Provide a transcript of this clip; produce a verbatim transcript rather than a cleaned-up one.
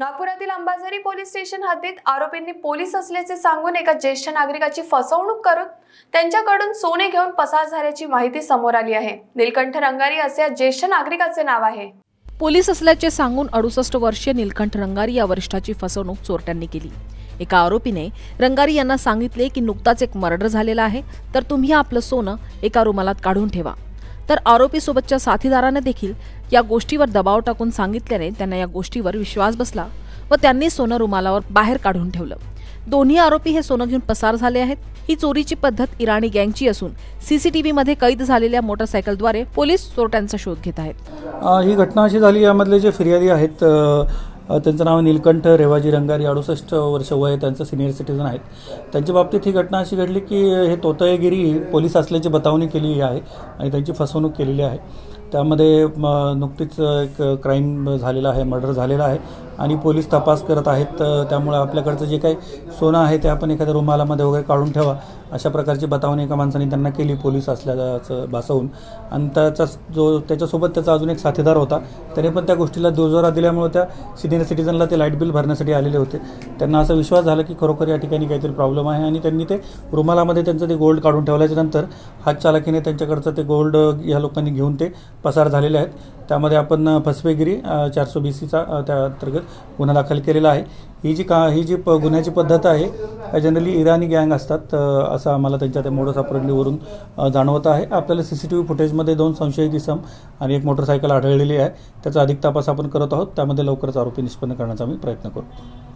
नागपुरातील Ambazari police station हद्दीत आरोपींनी पोलीस असल्याचे सांगून एका ज्येष्ठ नागरिकाची फसवणूक करून त्यांच्याकडून सोने घेऊन पसार झाल्याची माहिती समोर आली आहे। नीलकंठ रंगारी असे या ज्येष्ठ नागरिकाचे नाव आहे। पोलीस असल्याचे सांगून अडुसष्ट वर्षीय नीलकंठ रंगारी या वरिष्ठाची फसवणूक चोरट्यांनी केली। एका आरोपीने रंगारी यांना सांगितले की नुकताच एक मर्डर झालेला आहे, तर तुम्ही आपलं सोनं एका रुमालात काढून ठेवा। तर आरोपी सोबतच्या साथीदाराने देखील या गोष्टीवर दबाव टाकून सांगितल्याने त्यांना या गोष्टीवर विश्वास बसला व त्यांनी सोनं रुमालावर बाहेर काढून ठेवलं। दोन्ही आरोपी हे सोनं घेऊन पसार झाले आहेत। ही चोरीची पद्धत इराणी गँगची असून सीसीटीव्ही मध्ये कैद झालेल्या मोटरसायकलद्वारे पोलीस चोरट्यांचा शोध घेत आहेत। ही घटना अशी झाली, यामधले जे फिर्यादी आहेत त्यांचं नाव नीलकंठ रेवाजी रंगारी, अडुसष्ट वर्ष वय, त्यांचं सिनियर सिटीजन आहेत। त्यांच्या बाबतीत ही घटना अशी घडली की हे तोतळेगिरी पोलीस असल्याची बतावणी केलेली आहे आणि त्यांची फसवणूक केलेली आहे। त्यामध्ये नुकतीच एक क्राईम झालेला आहे, मर्डर झालेला आहे आणि पोलीस तपास करत आहेत। त्यामुळे आपल्याकडचं जे काही सोनं आहे ते आपण एखाद्या रुमालामध्ये वगैरे काढून ठेवा अशा प्रकारची बतावणी एका माणसाने त्यांना केली पोलीस असल्याचं भासवून। आणि त्याचा जो त्याच्यासोबत त्याचा अजून एक साथीदार होता, त्याने पण त्या गोष्टीला दुजोरा दिल्यामुळे त्या सिनियर सिटीजनला ते लाईट बिल भरण्यासाठी आलेले होते। त्यांना असा विश्वास झाला की खरोखर या ठिकाणी काहीतरी प्रॉब्लेम आहे आणि त्यांनी ते रुमालामध्ये त्यांचं ते गोल्ड काढून ठेवल्याच्यानंतर हातचालकीने त्यांच्याकडचं ते गोल्ड या लोकांनी घेऊन ते पसार झालेले आहेत। त्यामध्ये आपण फसवेगिरी चारशे बीसीचा त्या अंतर्गत गुन्हा दाखल केलेला आहे। ही जी का ही जी प गुन्ह्याची पद्धत आहे जनरली इराणी गँग असतात असं आम्हाला त्यांच्या त्या मोडस ऑपरेंडीवरून जाणवत आहे। आपल्याला सी सी टी व्ही फुटेजमध्ये दोन संशयित इसम आणि एक मोटरसायकल आढळलेली आहे। त्याचा अधिक तपास आपण करत आहोत। त्यामध्ये लवकरच आरोपी निष्पन्न करण्याचा आम्ही प्रयत्न करू।